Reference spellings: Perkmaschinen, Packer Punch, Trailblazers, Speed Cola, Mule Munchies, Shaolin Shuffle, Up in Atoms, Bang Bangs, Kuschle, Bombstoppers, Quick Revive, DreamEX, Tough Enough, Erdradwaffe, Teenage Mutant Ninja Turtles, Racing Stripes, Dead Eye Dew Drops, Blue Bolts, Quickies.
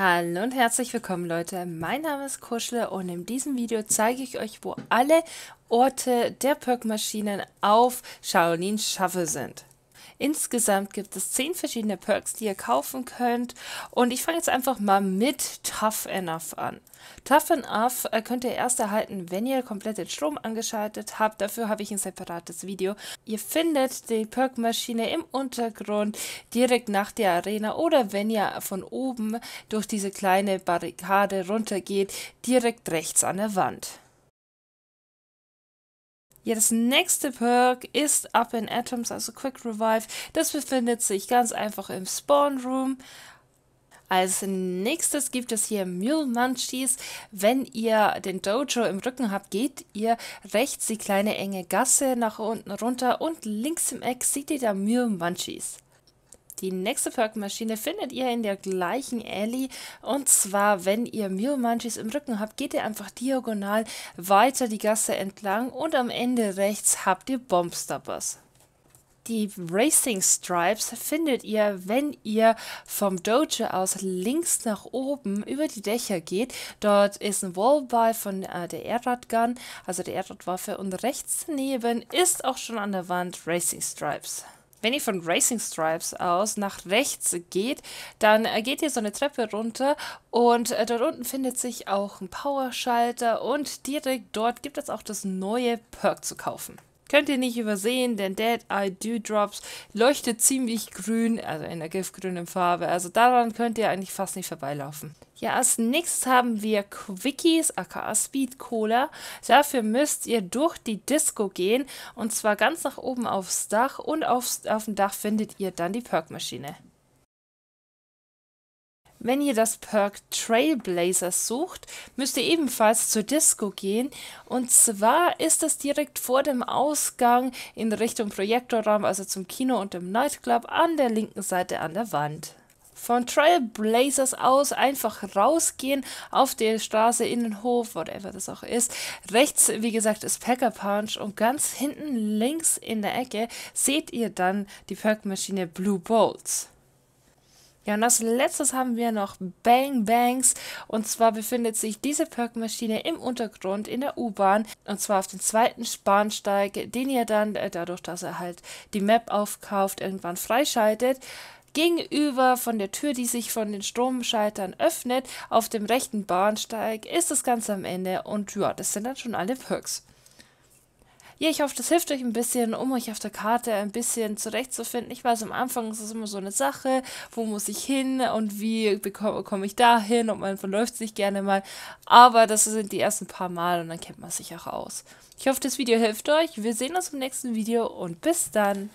Hallo und herzlich willkommen Leute, mein Name ist Kuschle und in diesem Video zeige ich euch, wo alle Orte der Perkmaschinen auf Shaolin Shuffle sind. Insgesamt gibt es 10 verschiedene Perks, die ihr kaufen könnt und ich fange jetzt einfach mal mit Tough Enough an. Tough Enough könnt ihr erst erhalten, wenn ihr komplett den Strom angeschaltet habt. Dafür habe ich ein separates Video. Ihr findet die Perkmaschine im Untergrund direkt nach der Arena oder wenn ihr von oben durch diese kleine Barrikade runtergeht, direkt rechts an der Wand. Ja, das nächste Perk ist Up in Atoms, also Quick Revive. Das befindet sich ganz einfach im Spawn Room. Als nächstes gibt es hier Mule Munchies. Wenn ihr den Dojo im Rücken habt, geht ihr rechts die kleine enge Gasse nach unten runter und links im Eck seht ihr da Mule Munchies. Die nächste Perkmaschine findet ihr in der gleichen Alley und zwar, wenn ihr Mule Munchies im Rücken habt, geht ihr einfach diagonal weiter die Gasse entlang und am Ende rechts habt ihr Bombstoppers. Die Racing Stripes findet ihr, wenn ihr vom Dojo aus links nach oben über die Dächer geht. Dort ist ein Wallby von der Erdradgun, also der Erdradwaffe, und rechts daneben ist auch schon an der Wand Racing Stripes. Wenn ihr von Racing Stripes aus nach rechts geht, dann geht ihr so eine Treppe runter und dort unten findet sich auch ein Powerschalter und direkt dort gibt es auch das neue Perk zu kaufen. Könnt ihr nicht übersehen, denn Dead Eye Dew Drops leuchtet ziemlich grün, also in der giftgrünen Farbe, also daran könnt ihr eigentlich fast nicht vorbeilaufen. Ja, als nächstes haben wir Quickies, aka Speed Cola. Dafür müsst ihr durch die Disco gehen und zwar ganz nach oben aufs Dach und auf dem Dach findet ihr dann die Perkmaschine. Wenn ihr das Perk Trailblazers sucht, müsst ihr ebenfalls zur Disco gehen und zwar ist das direkt vor dem Ausgang in Richtung Projektorraum, also zum Kino und dem Nightclub an der linken Seite an der Wand. Von Trailblazers aus einfach rausgehen auf der Straße, Innenhof, whatever das auch ist. Rechts, wie gesagt, ist Packer Punch und ganz hinten links in der Ecke seht ihr dann die Perkmaschine Blue Bolts. Ja, und als letztes haben wir noch Bang Bangs und zwar befindet sich diese Perkmaschine im Untergrund in der U-Bahn und zwar auf dem zweiten Bahnsteig, den ihr dann, dadurch, dass ihr halt die Map aufkauft, irgendwann freischaltet. Gegenüber von der Tür, die sich von den Stromschaltern öffnet, auf dem rechten Bahnsteig ist das Ganze am Ende und ja, das sind dann schon alle Perks. Ja, ich hoffe, das hilft euch ein bisschen, um euch auf der Karte ein bisschen zurechtzufinden. Ich weiß, am Anfang ist es immer so eine Sache, wo muss ich hin und wie komme ich da hin und man verläuft sich gerne mal. Aber das sind die ersten paar Mal und dann kennt man sich auch aus. Ich hoffe, das Video hilft euch. Wir sehen uns im nächsten Video und bis dann.